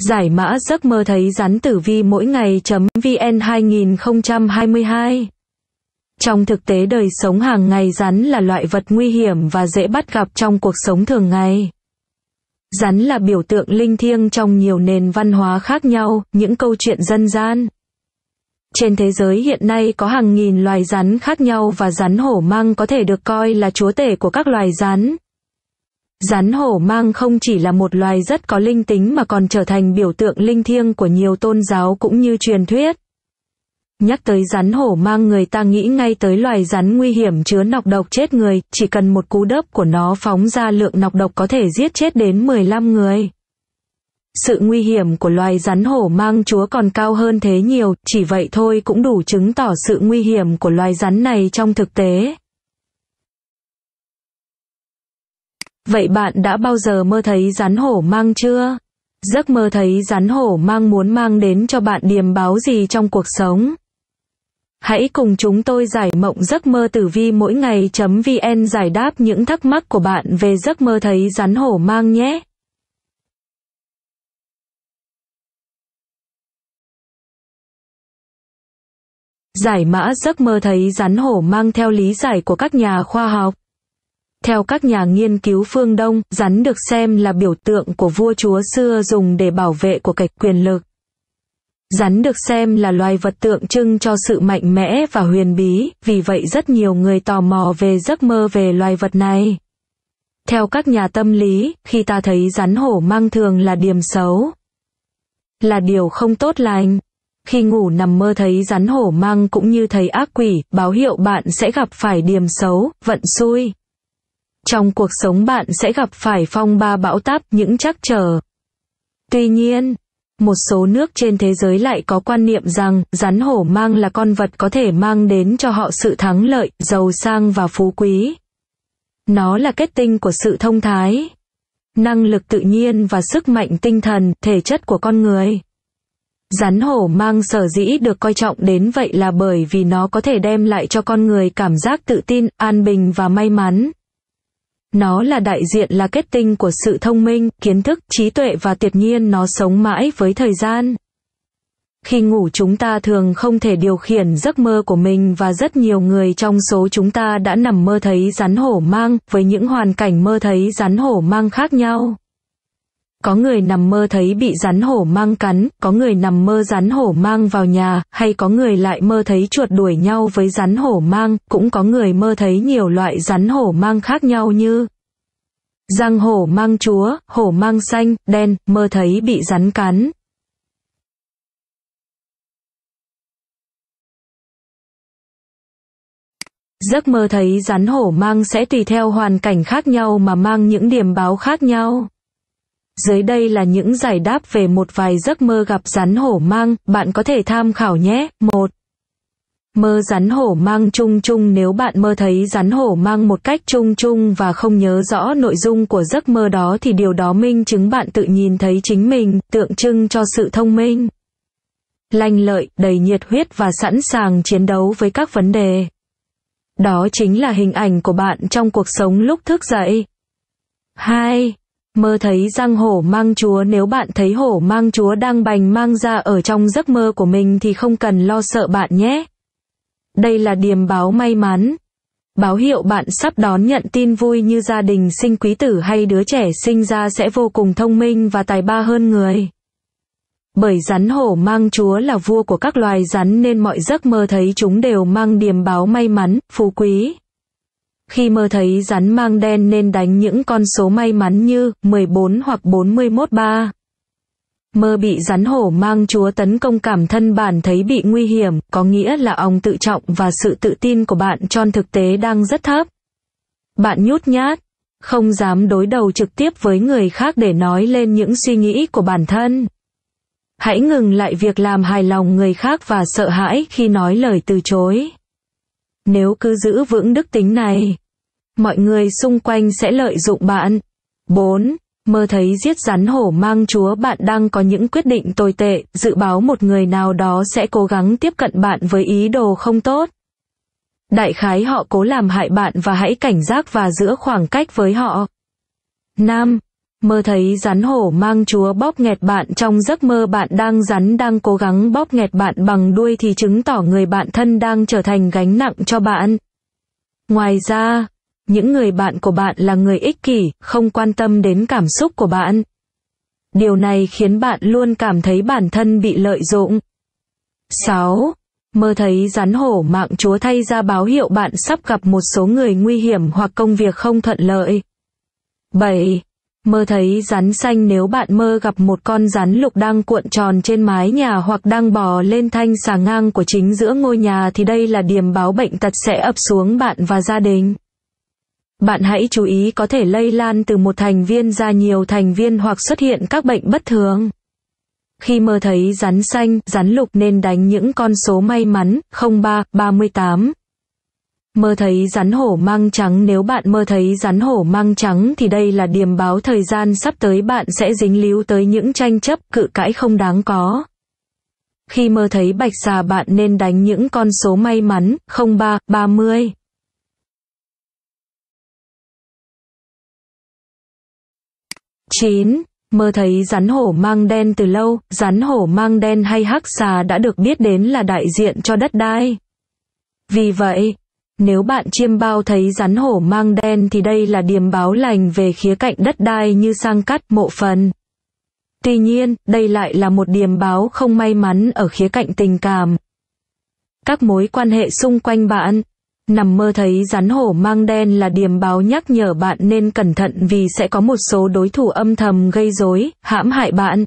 Giải mã giấc mơ thấy rắn tử vi mỗi ngày.vn 2022. Trong thực tế đời sống hàng ngày, rắn là loại vật nguy hiểm và dễ bắt gặp trong cuộc sống thường ngày. Rắn là biểu tượng linh thiêng trong nhiều nền văn hóa khác nhau, những câu chuyện dân gian. Trên thế giới hiện nay có hàng nghìn loài rắn khác nhau và rắn hổ mang có thể được coi là chúa tể của các loài rắn. Rắn hổ mang không chỉ là một loài rất có linh tính mà còn trở thành biểu tượng linh thiêng của nhiều tôn giáo cũng như truyền thuyết. Nhắc tới rắn hổ mang, người ta nghĩ ngay tới loài rắn nguy hiểm chứa nọc độc chết người, chỉ cần một cú đớp của nó phóng ra lượng nọc độc có thể giết chết đến 15 người. Sự nguy hiểm của loài rắn hổ mang chúa còn cao hơn thế nhiều, chỉ vậy thôi cũng đủ chứng tỏ sự nguy hiểm của loài rắn này trong thực tế. Vậy bạn đã bao giờ mơ thấy rắn hổ mang chưa? Giấc mơ thấy rắn hổ mang muốn mang đến cho bạn điềm báo gì trong cuộc sống? Hãy cùng chúng tôi giải mộng giấc mơ tử vi mỗi ngày.vn giải đáp những thắc mắc của bạn về giấc mơ thấy rắn hổ mang nhé! Giải mã giấc mơ thấy rắn hổ mang theo lý giải của các nhà khoa học. Theo các nhà nghiên cứu phương Đông, rắn được xem là biểu tượng của vua chúa xưa dùng để bảo vệ của cải quyền lực. Rắn được xem là loài vật tượng trưng cho sự mạnh mẽ và huyền bí, vì vậy rất nhiều người tò mò về giấc mơ về loài vật này. Theo các nhà tâm lý, khi ta thấy rắn hổ mang thường là điểm xấu, là điều không tốt lành. Khi ngủ nằm mơ thấy rắn hổ mang cũng như thấy ác quỷ, báo hiệu bạn sẽ gặp phải điểm xấu, vận xui. Trong cuộc sống bạn sẽ gặp phải phong ba bão táp, những trắc trở. Tuy nhiên, một số nước trên thế giới lại có quan niệm rằng rắn hổ mang là con vật có thể mang đến cho họ sự thắng lợi, giàu sang và phú quý. Nó là kết tinh của sự thông thái, năng lực tự nhiên và sức mạnh tinh thần, thể chất của con người. Rắn hổ mang sở dĩ được coi trọng đến vậy là bởi vì nó có thể đem lại cho con người cảm giác tự tin, an bình và may mắn. Nó là đại diện là kết tinh của sự thông minh, kiến thức, trí tuệ và tuyệt nhiên nó sống mãi với thời gian. Khi ngủ chúng ta thường không thể điều khiển giấc mơ của mình và rất nhiều người trong số chúng ta đã nằm mơ thấy rắn hổ mang với những hoàn cảnh mơ thấy rắn hổ mang khác nhau. Có người nằm mơ thấy bị rắn hổ mang cắn, có người nằm mơ rắn hổ mang vào nhà, hay có người lại mơ thấy chuột đuổi nhau với rắn hổ mang, cũng có người mơ thấy nhiều loại rắn hổ mang khác nhau như răng hổ mang chúa, hổ mang xanh, đen, mơ thấy bị rắn cắn. Giấc mơ thấy rắn hổ mang sẽ tùy theo hoàn cảnh khác nhau mà mang những điểm báo khác nhau. Dưới đây là những giải đáp về một vài giấc mơ gặp rắn hổ mang, bạn có thể tham khảo nhé. 1. Mơ rắn hổ mang chung chung. Nếu bạn mơ thấy rắn hổ mang một cách chung chung và không nhớ rõ nội dung của giấc mơ đó thì điều đó minh chứng bạn tự nhìn thấy chính mình, tượng trưng cho sự thông minh, lanh lợi, đầy nhiệt huyết và sẵn sàng chiến đấu với các vấn đề. Đó chính là hình ảnh của bạn trong cuộc sống lúc thức dậy. 2. Mơ thấy răng hổ mang chúa. Nếu bạn thấy hổ mang chúa đang bành mang ra ở trong giấc mơ của mình thì không cần lo sợ bạn nhé. Đây là điềm báo may mắn, báo hiệu bạn sắp đón nhận tin vui như gia đình sinh quý tử hay đứa trẻ sinh ra sẽ vô cùng thông minh và tài ba hơn người. Bởi rắn hổ mang chúa là vua của các loài rắn nên mọi giấc mơ thấy chúng đều mang điềm báo may mắn, phú quý. Khi mơ thấy rắn mang đen nên đánh những con số may mắn như 14 hoặc 41. 3. Mơ bị rắn hổ mang chúa tấn công, cảm thân bản thấy bị nguy hiểm, có nghĩa là lòng tự trọng và sự tự tin của bạn trong thực tế đang rất thấp. Bạn nhút nhát, không dám đối đầu trực tiếp với người khác để nói lên những suy nghĩ của bản thân. Hãy ngừng lại việc làm hài lòng người khác và sợ hãi khi nói lời từ chối. Nếu cứ giữ vững đức tính này, mọi người xung quanh sẽ lợi dụng bạn. 4. Mơ thấy giết rắn hổ mang chúa. Bạn đang có những quyết định tồi tệ, dự báo một người nào đó sẽ cố gắng tiếp cận bạn với ý đồ không tốt. Đại khái họ cố làm hại bạn và hãy cảnh giác và giữ khoảng cách với họ. 5. Mơ thấy rắn hổ mang chúa bóp nghẹt bạn. Trong giấc mơ bạn đang rắn đang cố gắng bóp nghẹt bạn bằng đuôi thì chứng tỏ người bạn thân đang trở thành gánh nặng cho bạn. Ngoài ra, những người bạn của bạn là người ích kỷ, không quan tâm đến cảm xúc của bạn. Điều này khiến bạn luôn cảm thấy bản thân bị lợi dụng. 6. Mơ thấy rắn hổ mạng chúa thay ra báo hiệu bạn sắp gặp một số người nguy hiểm hoặc công việc không thuận lợi. 7. Mơ thấy rắn xanh nếu bạn mơ gặp một con rắn lục đang cuộn tròn trên mái nhà hoặc đang bò lên thanh xà ngang của chính giữa ngôi nhà thì đây là điềm báo bệnh tật sẽ ập xuống bạn và gia đình. Bạn hãy chú ý có thể lây lan từ một thành viên ra nhiều thành viên hoặc xuất hiện các bệnh bất thường. Khi mơ thấy rắn xanh, rắn lục nên đánh những con số may mắn, 03, 38. Mơ thấy rắn hổ mang trắng nếu bạn mơ thấy rắn hổ mang trắng thì đây là điềm báo thời gian sắp tới bạn sẽ dính líu tới những tranh chấp, cự cãi không đáng có. Khi mơ thấy bạch xà bạn nên đánh những con số may mắn, 03, 30. Chín. Mơ thấy rắn hổ mang đen từ lâu, rắn hổ mang đen hay hắc xà đã được biết đến là đại diện cho đất đai. Vì vậy, nếu bạn chiêm bao thấy rắn hổ mang đen thì đây là điềm báo lành về khía cạnh đất đai như sang cát, mộ phần. Tuy nhiên, đây lại là một điềm báo không may mắn ở khía cạnh tình cảm. Các mối quan hệ xung quanh bạn. Nằm mơ thấy rắn hổ mang đen là điềm báo nhắc nhở bạn nên cẩn thận vì sẽ có một số đối thủ âm thầm gây rối, hãm hại bạn.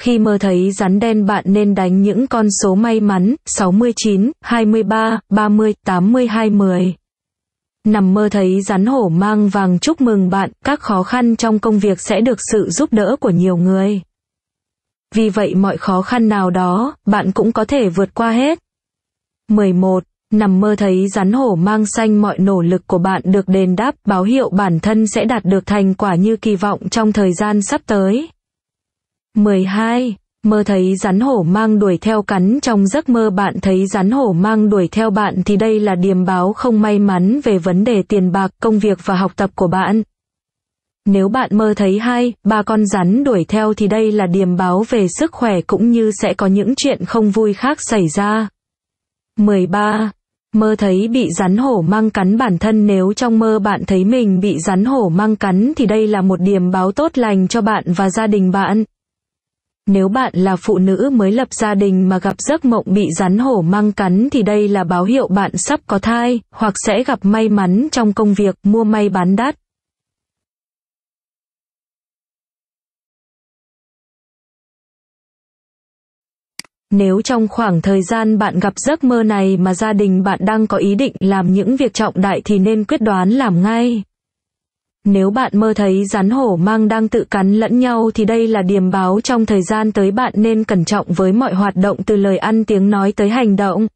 Khi mơ thấy rắn đen bạn nên đánh những con số may mắn, 69, 23, 30, 80, 20. Nằm mơ thấy rắn hổ mang vàng chúc mừng bạn, các khó khăn trong công việc sẽ được sự giúp đỡ của nhiều người. Vì vậy mọi khó khăn nào đó, bạn cũng có thể vượt qua hết. 11. Nằm mơ thấy rắn hổ mang xanh mọi nỗ lực của bạn được đền đáp, báo hiệu bản thân sẽ đạt được thành quả như kỳ vọng trong thời gian sắp tới. 12. Mơ thấy rắn hổ mang đuổi theo cắn trong giấc mơ bạn thấy rắn hổ mang đuổi theo bạn thì đây là điềm báo không may mắn về vấn đề tiền bạc, công việc và học tập của bạn. Nếu bạn mơ thấy 2, 3 con rắn đuổi theo thì đây là điềm báo về sức khỏe cũng như sẽ có những chuyện không vui khác xảy ra. 13. Mơ thấy bị rắn hổ mang cắn bản thân nếu trong mơ bạn thấy mình bị rắn hổ mang cắn thì đây là một điềm báo tốt lành cho bạn và gia đình bạn. Nếu bạn là phụ nữ mới lập gia đình mà gặp giấc mộng bị rắn hổ mang cắn thì đây là báo hiệu bạn sắp có thai, hoặc sẽ gặp may mắn trong công việc, mua may bán đắt. 9. Nếu trong khoảng thời gian bạn gặp giấc mơ này mà gia đình bạn đang có ý định làm những việc trọng đại thì nên quyết đoán làm ngay. Nếu bạn mơ thấy rắn hổ mang đang tự cắn lẫn nhau thì đây là điềm báo trong thời gian tới bạn nên cẩn trọng với mọi hoạt động từ lời ăn tiếng nói tới hành động.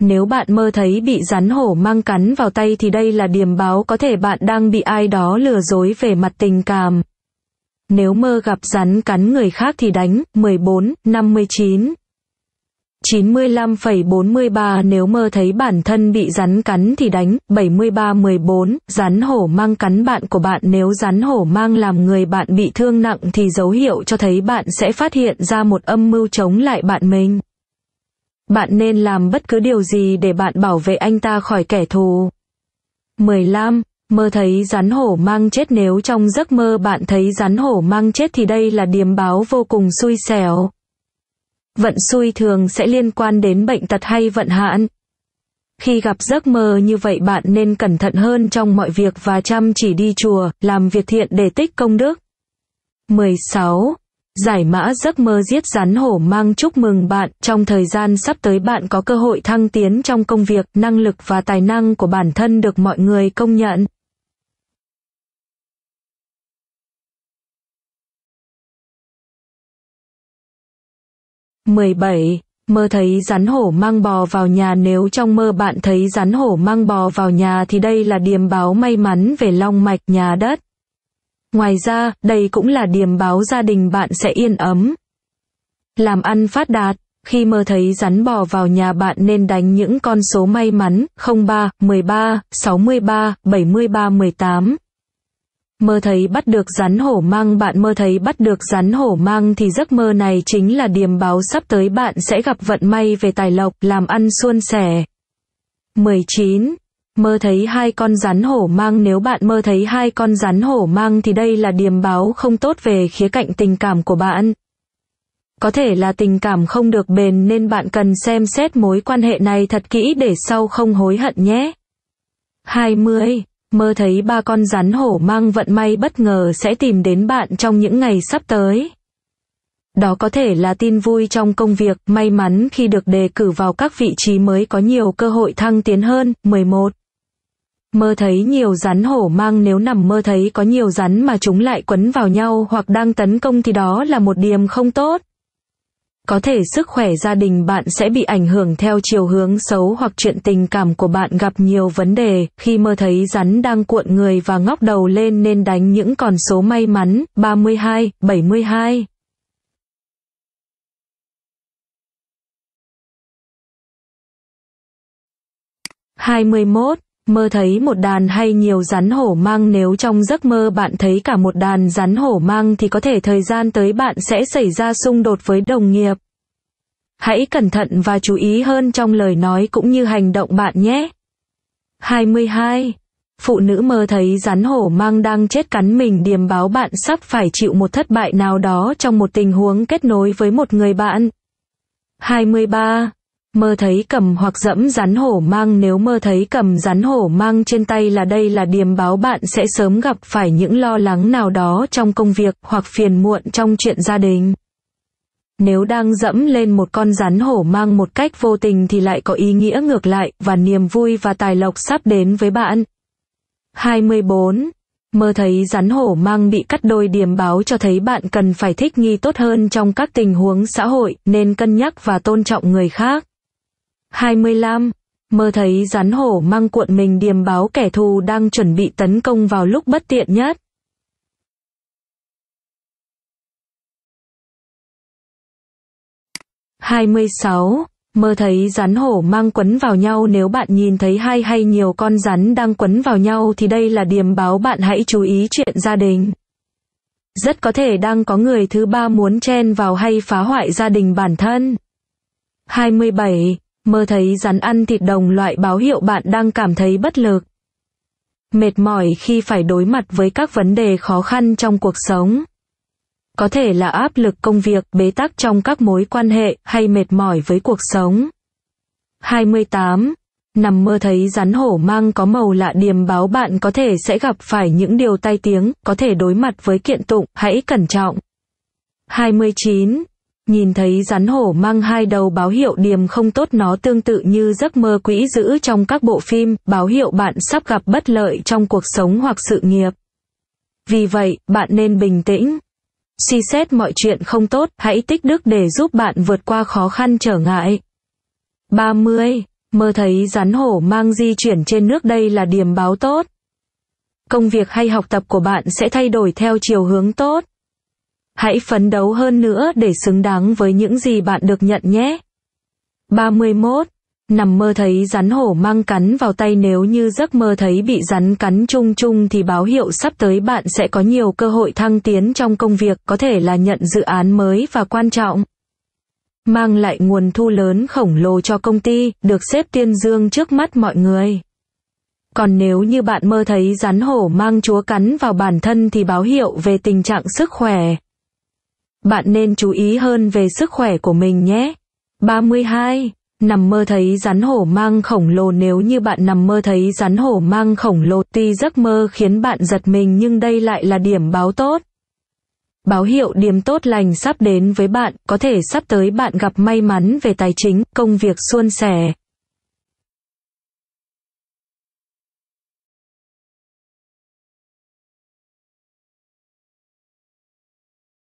Nếu bạn mơ thấy bị rắn hổ mang cắn vào tay thì đây là điềm báo có thể bạn đang bị ai đó lừa dối về mặt tình cảm. Nếu mơ gặp rắn cắn người khác thì đánh, 14, 59. 95,43 Nếu mơ thấy bản thân bị rắn cắn thì đánh, 73, 14. Rắn hổ mang cắn bạn của bạn nếu rắn hổ mang làm người bạn bị thương nặng thì dấu hiệu cho thấy bạn sẽ phát hiện ra một âm mưu chống lại bạn mình. Bạn nên làm bất cứ điều gì để bạn bảo vệ anh ta khỏi kẻ thù. 15. Mơ thấy rắn hổ mang chết nếu trong giấc mơ bạn thấy rắn hổ mang chết thì đây là điềm báo vô cùng xui xẻo. Vận xui thường sẽ liên quan đến bệnh tật hay vận hạn. Khi gặp giấc mơ như vậy bạn nên cẩn thận hơn trong mọi việc và chăm chỉ đi chùa, làm việc thiện để tích công đức. 16. Giải mã giấc mơ giết rắn hổ mang chúc mừng bạn, trong thời gian sắp tới bạn có cơ hội thăng tiến trong công việc, năng lực và tài năng của bản thân được mọi người công nhận. 17. Mơ thấy rắn hổ mang bò vào nhà nếu trong mơ bạn thấy rắn hổ mang bò vào nhà thì đây là điềm báo may mắn về long mạch, nhà đất. Ngoài ra, đây cũng là điềm báo gia đình bạn sẽ yên ấm. Làm ăn phát đạt, khi mơ thấy rắn bò vào nhà bạn nên đánh những con số may mắn, 03, 13, 63, 73, 18. Mơ thấy bắt được rắn hổ mang. Bạn mơ thấy bắt được rắn hổ mang thì giấc mơ này chính là điềm báo sắp tới bạn sẽ gặp vận may về tài lộc, làm ăn suôn sẻ. 19. Mơ thấy hai con rắn hổ mang. Nếu bạn mơ thấy hai con rắn hổ mang thì đây là điềm báo không tốt về khía cạnh tình cảm của bạn. Có thể là tình cảm không được bền nên bạn cần xem xét mối quan hệ này thật kỹ để sau không hối hận nhé. 20. Mơ thấy ba con rắn hổ mang. Vận may bất ngờ sẽ tìm đến bạn trong những ngày sắp tới. Đó có thể là tin vui trong công việc, may mắn khi được đề cử vào các vị trí mới, có nhiều cơ hội thăng tiến hơn. 11. Mơ thấy nhiều rắn hổ mang. Nếu nằm mơ thấy có nhiều rắn mà chúng lại quấn vào nhau hoặc đang tấn công thì đó là một điểm không tốt. Có thể sức khỏe gia đình bạn sẽ bị ảnh hưởng theo chiều hướng xấu, hoặc chuyện tình cảm của bạn gặp nhiều vấn đề khi mơ thấy rắn đang cuộn người và ngóc đầu lên nên đánh những con số may mắn. 32, 72. . 21. Mơ thấy một đàn hay nhiều rắn hổ mang. Nếu trong giấc mơ bạn thấy cả một đàn rắn hổ mang thì có thể thời gian tới bạn sẽ xảy ra xung đột với đồng nghiệp. Hãy cẩn thận và chú ý hơn trong lời nói cũng như hành động bạn nhé. 22. Phụ nữ mơ thấy rắn hổ mang đang chết cắn mình. Điềm báo bạn sắp phải chịu một thất bại nào đó trong một tình huống kết nối với một người bạn. 23. Mơ thấy cầm hoặc dẫm rắn hổ mang. Nếu mơ thấy cầm rắn hổ mang trên tay là đây là điềm báo bạn sẽ sớm gặp phải những lo lắng nào đó trong công việc hoặc phiền muộn trong chuyện gia đình. Nếu đang dẫm lên một con rắn hổ mang một cách vô tình thì lại có ý nghĩa ngược lại, và niềm vui và tài lộc sắp đến với bạn. 24. Mơ thấy rắn hổ mang bị cắt đôi. Điềm báo cho thấy bạn cần phải thích nghi tốt hơn trong các tình huống xã hội, nên cân nhắc và tôn trọng người khác. 25. Mơ thấy rắn hổ mang cuộn mình. Điềm báo kẻ thù đang chuẩn bị tấn công vào lúc bất tiện nhất. 26. Mơ thấy rắn hổ mang quấn vào nhau. Nếu bạn nhìn thấy hai hay nhiều con rắn đang quấn vào nhau thì đây là điềm báo bạn hãy chú ý chuyện gia đình. Rất có thể đang có người thứ ba muốn chen vào hay phá hoại gia đình bản thân. 27. Mơ thấy rắn ăn thịt đồng loại. Báo hiệu bạn đang cảm thấy bất lực, mệt mỏi khi phải đối mặt với các vấn đề khó khăn trong cuộc sống. Có thể là áp lực công việc, bế tắc trong các mối quan hệ, hay mệt mỏi với cuộc sống. 28. Nằm mơ thấy rắn hổ mang có màu lạ. Điềm báo bạn có thể sẽ gặp phải những điều tai tiếng, có thể đối mặt với kiện tụng, hãy cẩn trọng. 29. Nhìn thấy rắn hổ mang hai đầu. Báo hiệu điềm không tốt. Nó tương tự như giấc mơ quỷ dữ trong các bộ phim, báo hiệu bạn sắp gặp bất lợi trong cuộc sống hoặc sự nghiệp. Vì vậy, bạn nên bình tĩnh, suy xét mọi chuyện không tốt, hãy tích đức để giúp bạn vượt qua khó khăn trở ngại. 30. Mơ thấy rắn hổ mang di chuyển trên nước. Đây là điềm báo tốt. Công việc hay học tập của bạn sẽ thay đổi theo chiều hướng tốt. Hãy phấn đấu hơn nữa để xứng đáng với những gì bạn được nhận nhé. 31. Nằm mơ thấy rắn hổ mang cắn vào tay. Nếu như giấc mơ thấy bị rắn cắn chung chung thì báo hiệu sắp tới bạn sẽ có nhiều cơ hội thăng tiến trong công việc, có thể là nhận dự án mới và quan trọng, mang lại nguồn thu lớn khổng lồ cho công ty, được xếp tiên dương trước mắt mọi người. Còn nếu như bạn mơ thấy rắn hổ mang chúa cắn vào bản thân thì báo hiệu về tình trạng sức khỏe. Bạn nên chú ý hơn về sức khỏe của mình nhé. 32. Nằm mơ thấy rắn hổ mang khổng lồ. Nếu như bạn nằm mơ thấy rắn hổ mang khổng lồ, tuy giấc mơ khiến bạn giật mình nhưng đây lại là điểm báo tốt. Báo hiệu điểm tốt lành sắp đến với bạn, có thể sắp tới bạn gặp may mắn về tài chính, công việc suôn sẻ.